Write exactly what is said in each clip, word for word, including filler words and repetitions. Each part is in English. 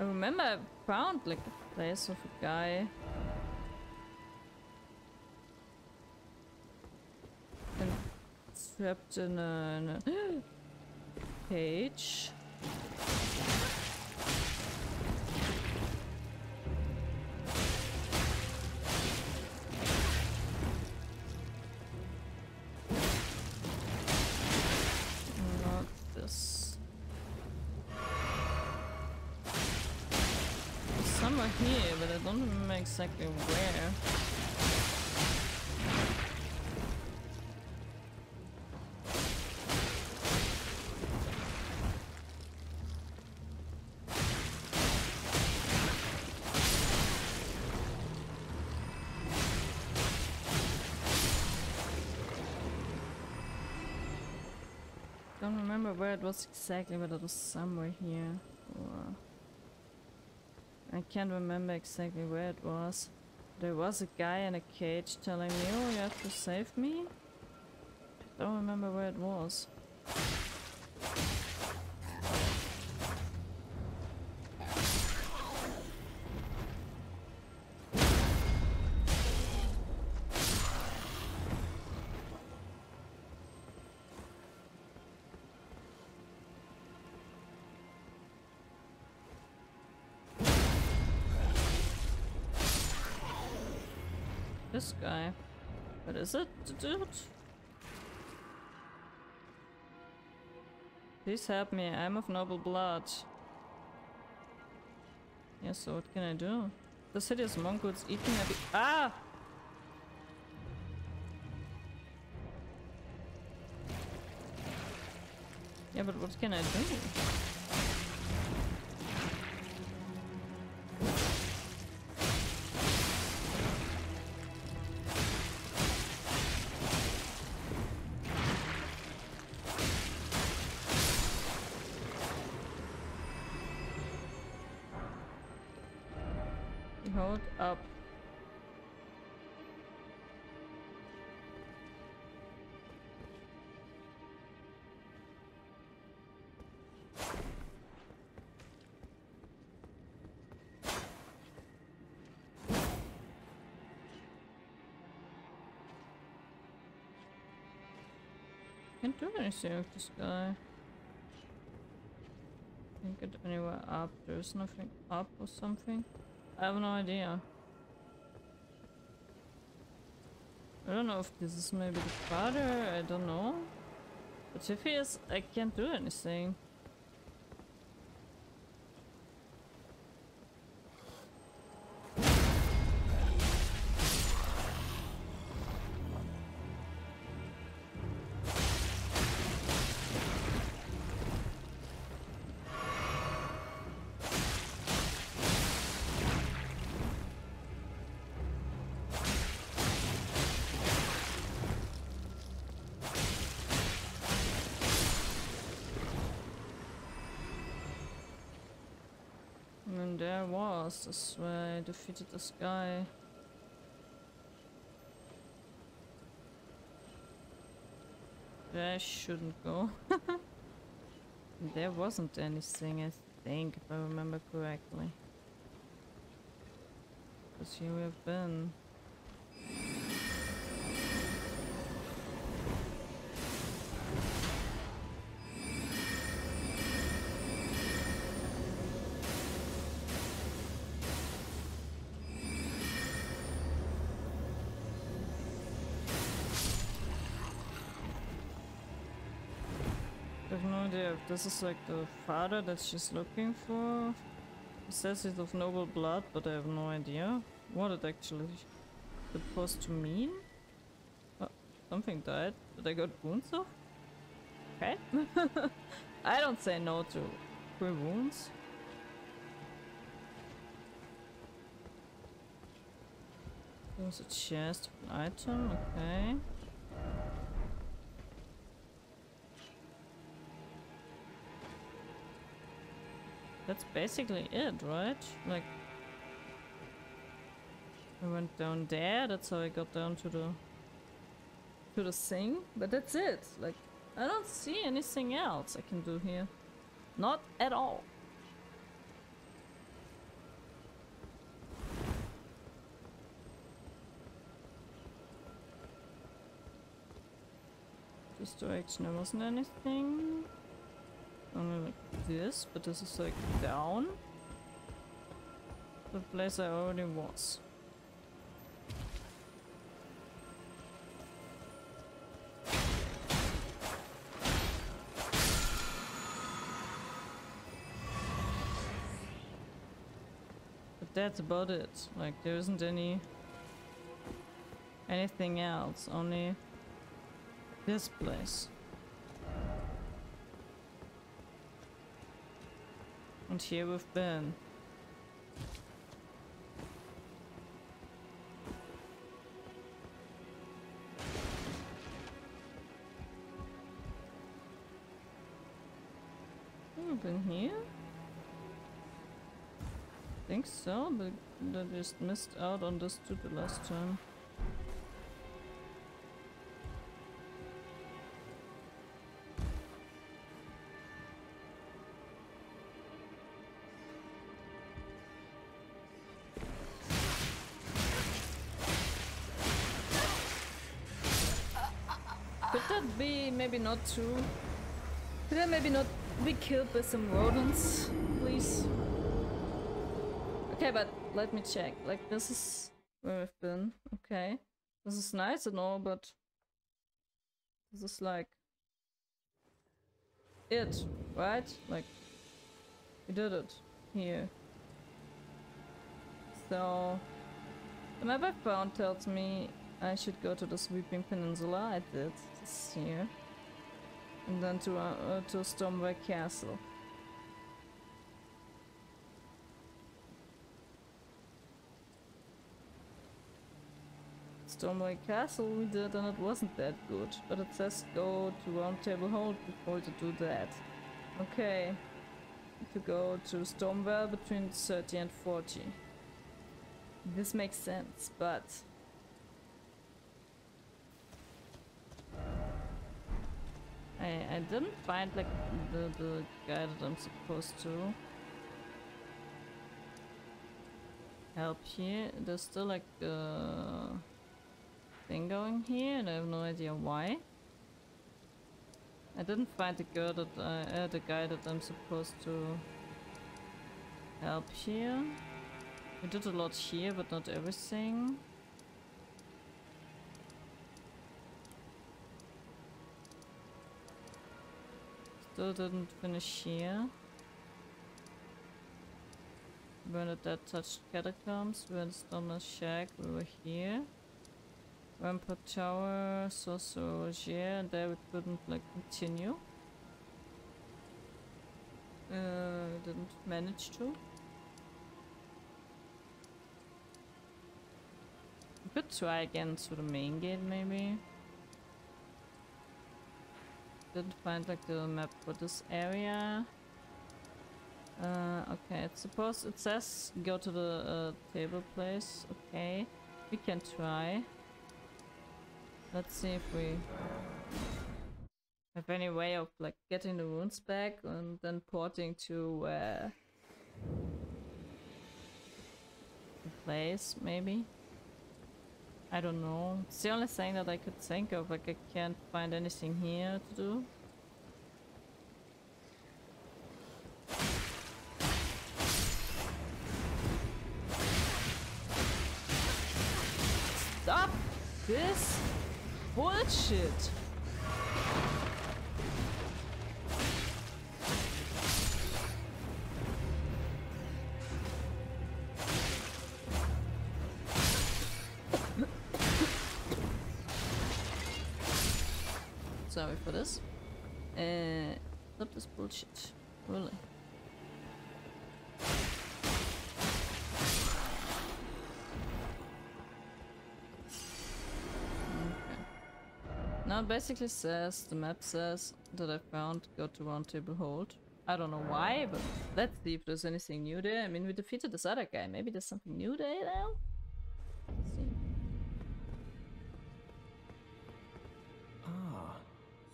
I remember I found like a place of a guy. And trapped in a, in a cage. Here, but I don't remember exactly where. Don't remember where it was exactly, but it was somewhere here. Or I can't remember exactly where it was. There was a guy in a cage telling me, oh, you have to save me? I don't remember where it was. This guy. What is it, dude? Please help me, I'm of noble blood. Yes, so what can I do? The hideous Mongols eating a bit. Ah! Yeah, but what can I do? Hold up. Can't do anything with this guy. Can't get anywhere up. There's nothing up or something. I have no idea. I don't know if this is maybe the father, I don't know. But if he is, I can't do anything. There was, that's why I defeated this guy. There I shouldn't go. There wasn't anything, I think, if I remember correctly. Because here we have been. This is like the father that she's looking for. He says he's of noble blood, but I have no idea what it actually is supposed to mean. Oh, something died, but I got wounds off? Okay. I don't say no to free wounds. There was a chest of an item, okay. That's basically it, right? Like, I went down there, that's how I got down to the to the thing, but that's it. Like, I don't see anything else I can do here. Not at all. storage. There wasn't anything. Only like this, but this is like down. The place I already was. But that's about it. Like there isn't any anything else, only this place. And here we've been. Been here? I think so, but I just missed out on this too the last time. Could that be maybe not too? Could that maybe not be killed by some rodents, please? Okay, but let me check. Like, this is where I've been. Okay. This is nice and all, but this is like it, right? Like, we did it here. So, the map I found tells me I should go to the Sweeping Peninsula. I did. This here. And then to, uh, uh, to Stormveil Castle. Stormveil Castle we did and it wasn't that good. But it says go to Roundtable Hold before to do that. Okay. To go to Stormveil between thirty and forty. This makes sense, but... I, I didn't find like the, the guy that I'm supposed to help here. There's still like a thing going here and I have no idea why. I didn't find the girl that I, uh, the guy that I'm supposed to help here. We did a lot here but not everything. Still didn't finish here. We're in the Dead Touched Catacombs, we're in Stormveil Shack, we were here. Rampart Tower, Sorcerer Roger, and there we couldn't like continue. Uh, we didn't manage to. We could try again through the main gate maybe. Didn't find like the map for this area. Uh, okay, it's supposed it says go to the uh, table place. Okay, we can try. Let's see if we have any way of like getting the runes back and then porting to uh, the place maybe. I don't know. It's the only thing that I could think of. Like, I can't find anything here to do. Stop this bullshit! Sorry for this. Uh, stop this bullshit. Really. Okay. Now it basically says, the map says, that I found go to Roundtable Hold. I don't know why, but let's see if there's anything new there. I mean, we defeated this other guy. Maybe there's something new there now? Let's see.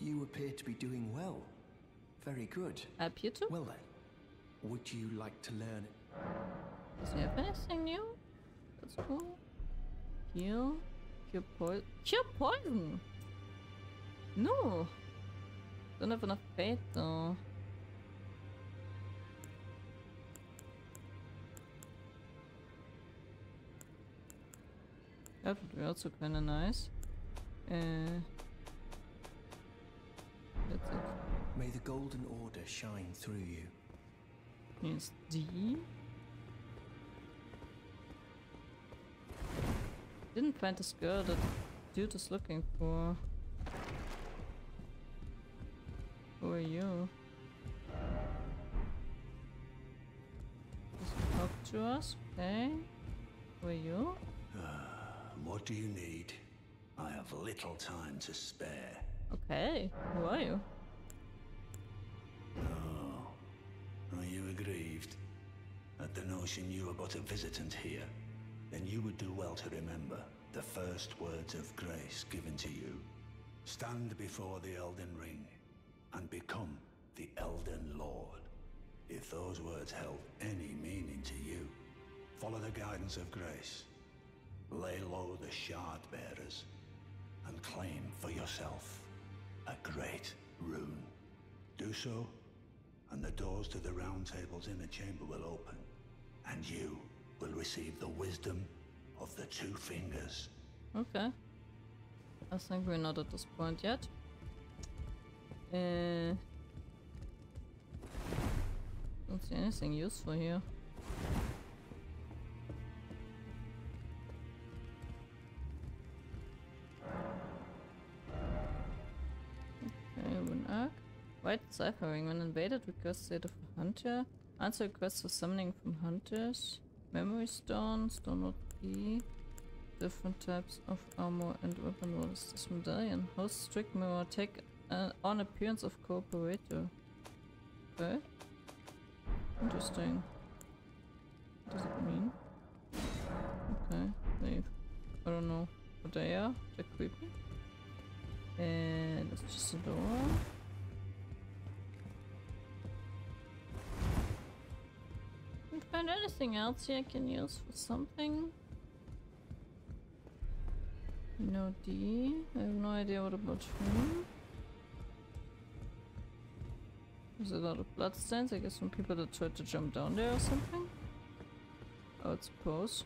You appear to be doing well. Very good. I appear to? Well then, would you like to learn? Does he have anything new? That's cool. Heal. Cure poison. Cure poison! No! Don't have enough faith though. That would be also kinda nice. Uh, that's it. May the Golden Order shine through you. Yes, D. Didn't find the girl that dude is looking for. Who are you? Just talk to us, okay? Who are you? What do you need? I have little time to spare. Okay, who are you? Oh, are you aggrieved at the notion you were but a visitant here? Then you would do well to remember the first words of grace given to you. Stand before the Elden Ring and become the Elden Lord. If those words held any meaning to you, follow the guidance of grace. Lay low the shard bearers and claim for yourself a great rune. Do so, and the doors to the round table's inner chamber will open, and you will receive the wisdom of the Two Fingers. Okay. I think we're not at this point yet. Uh, don't see anything useful here. White ciphering. When invaded, request data for Hunter. Answer requests for summoning from Hunters. Memory Stone, Stone key. Different types of armor and weapon. What is this medallion? Host strict mirror. Take uh, on appearance of cooperator. Okay. Interesting. What does it mean? Okay. Leave. I don't know what they are. They're creepy. And it's just a door. Find anything else here I can use for something? No D. I have no idea what about him. There's a lot of bloodstains, I guess, from people that tried to jump down there or something. I would suppose.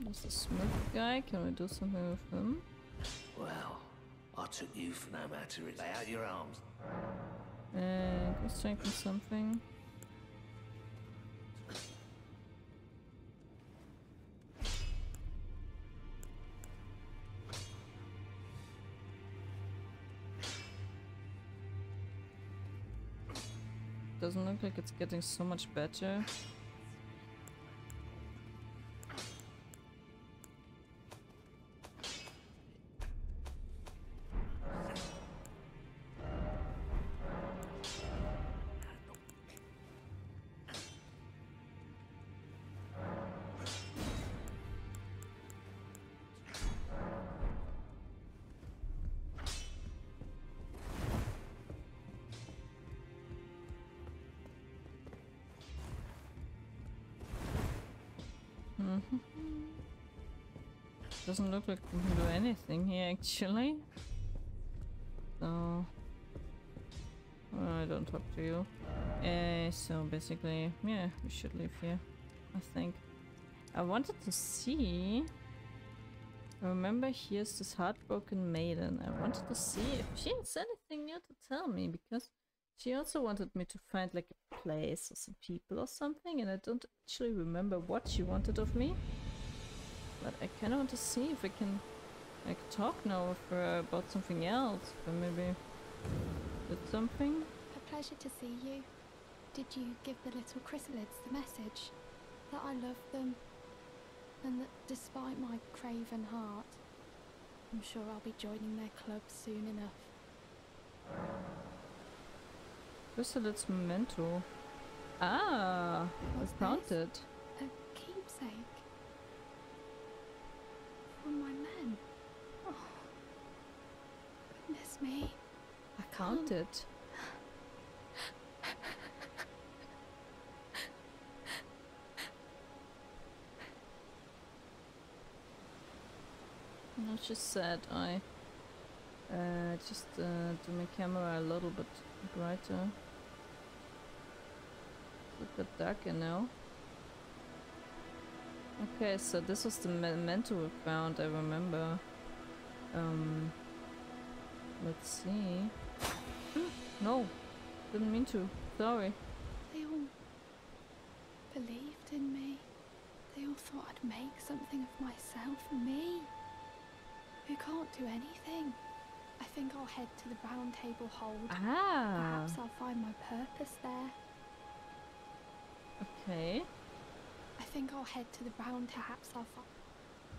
There's a smith guy. Can we do something with him? Well, I took you for no matter. Lay out your arms. Uh, go strengthen something. Doesn't look like it's getting so much better. Doesn't look like we can do anything here actually. So well, I don't talk to you. Uh, so basically, yeah, we should leave here. I think. I wanted to see. I remember here's this heartbroken maiden. I wanted to see if she has anything new to tell me because she also wanted me to find like a place or some people or something, and I don't actually remember what she wanted of me. But I kind of want to see if I can like talk now with her about something else, or maybe did something. A pleasure to see you. Did you give the little chrysalids the message that I love them and that despite my craven heart, I'm sure I'll be joining their club soon enough. Chrysalids memento. Ah, I found it. A keepsake. My men. Oh, goodness me. I can't. It. I just said I uh, just uh, do my camera a little bit brighter. Look a bit darker now. Okay, so this was the memento we found, I remember. Um, let's see. No, didn't mean to. Sorry. They all believed in me. They all thought I'd make something of myself. Me, who can't do anything. I think I'll head to the Roundtable Hold. Ah. Perhaps I'll find my purpose there. Okay. I think I'll head to the round, perhaps I'll find...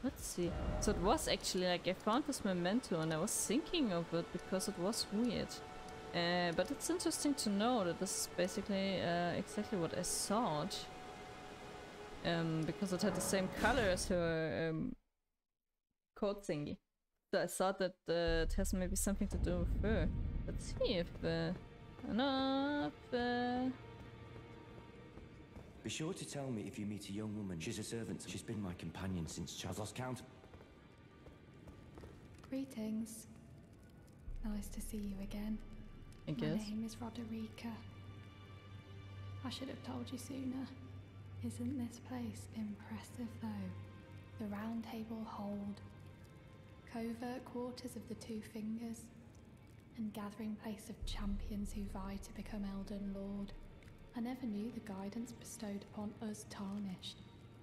Let's see. So it was actually like I found this memento and I was thinking of it because it was weird. Uh, but it's interesting to know that this is basically uh, exactly what I thought. Um, because it had the same color as her um, coat thingy. So I thought that uh, it has maybe something to do with her. Let's see if... Uh, enough... Uh, Be sure to tell me if you meet a young woman. She's a servant. She's been my companion since Charles lost count. Greetings. Nice to see you again. I guess. My name is Roderica. I should have told you sooner. Isn't this place impressive, though? The Roundtable Hold. Covert quarters of the Two Fingers. And gathering place of champions who vie to become Elden Lord. I never knew the guidance bestowed upon us Tarnished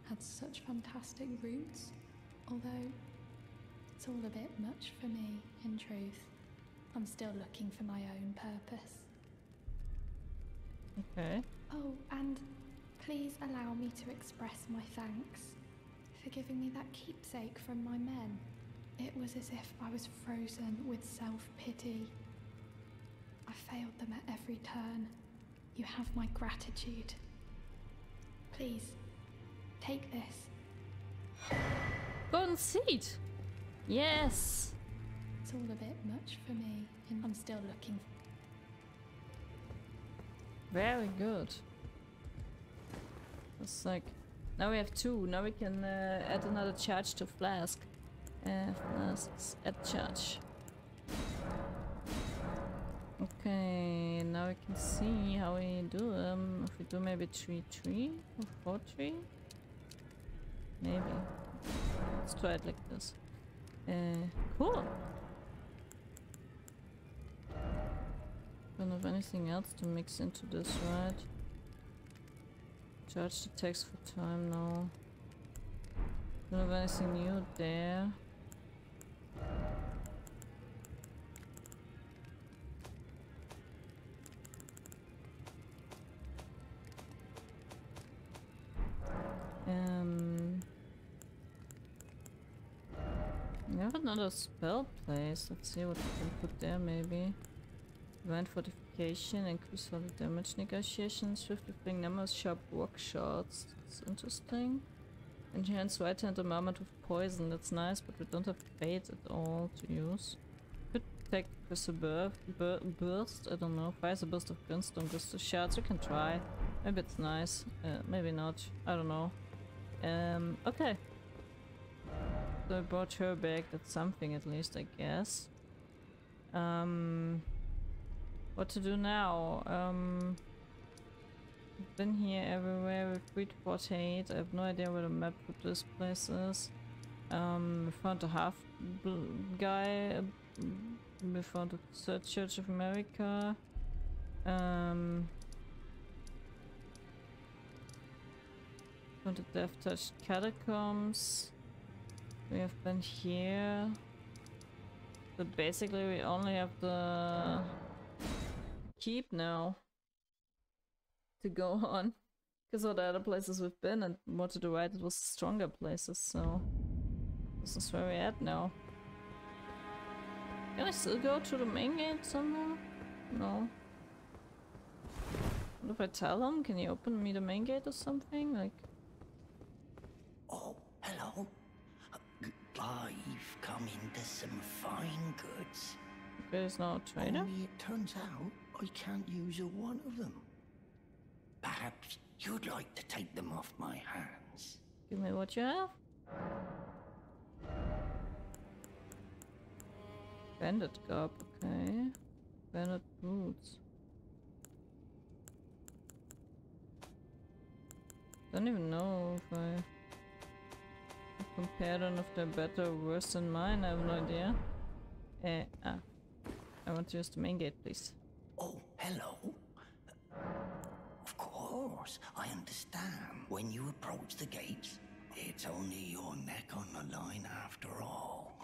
had such fantastic roots, although it's all a bit much for me, in truth. I'm still looking for my own purpose. Okay. Oh, and please allow me to express my thanks for giving me that keepsake from my men. It was as if I was frozen with self-pity. I failed them at every turn. You have my gratitude. Please, take this. Golden seed! Yes! It's all a bit much for me, and I'm still looking for... Very good. It's like... Now we have two, now we can uh, add another charge to flask. Uh, flasks, add charge. Okay, now we can see how we do them. If we do maybe three three or four three? Maybe. Let's try it like this. Uh, cool! Don't have anything else to mix into this, right? Charge the text for time now. Don't have anything new there. Um, we have another spell place. Let's see what we can put there, maybe. Event fortification, increase all the damage negotiations, swift defling numbers, sharp walk shots. That's interesting. Enhance right hand armament with poison. That's nice, but we don't have bait at all to use. Could take with a bur bur burst. I don't know. Fires a burst of gunstone, burst of shards. We can try. Maybe it's nice. Uh, maybe not. I don't know. Um, okay. So I brought her back, that's something at least, I guess. Um, what to do now? Um, I've been here everywhere, we've freed forty-eight, I have no idea where the map of this place is. Um, we found a half guy, we found the third Church of America. Um... Found the Dead Touched Catacombs. We have been here. So basically we only have the keep now to go on. Because all the other places we've been and more to the right it was stronger places, so this is where we're at now. Can I still go to the main gate somehow? No. What if I tell him? Can you open me the main gate or something? Like oh, hello. I've come into some fine goods. There's no trader. Only it turns out I can't use a one of them. Perhaps you'd like to take them off my hands. Give me what you have. Bandit Garb, okay. Bandit Boots. Don't even know if I compare them, if they're better or worse than mine, I have no idea. Eh, ah. I want to use the main gate, please. Oh, hello. Of course, I understand. When you approach the gates, it's only your neck on the line after all.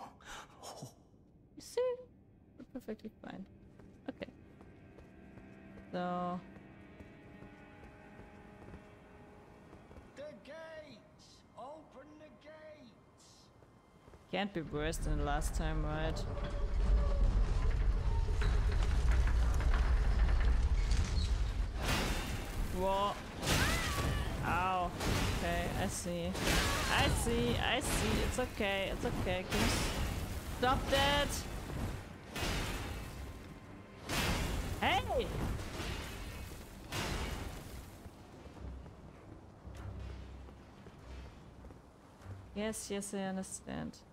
Oh. You see? We're perfectly fine. Okay. So... the gates! Open the gates! Can't be worse than the last time, right? Whoa. Ow. Okay, I see. I see, I see. It's okay, it's okay. Can you stop that? Hey! Yes, yes, I understand.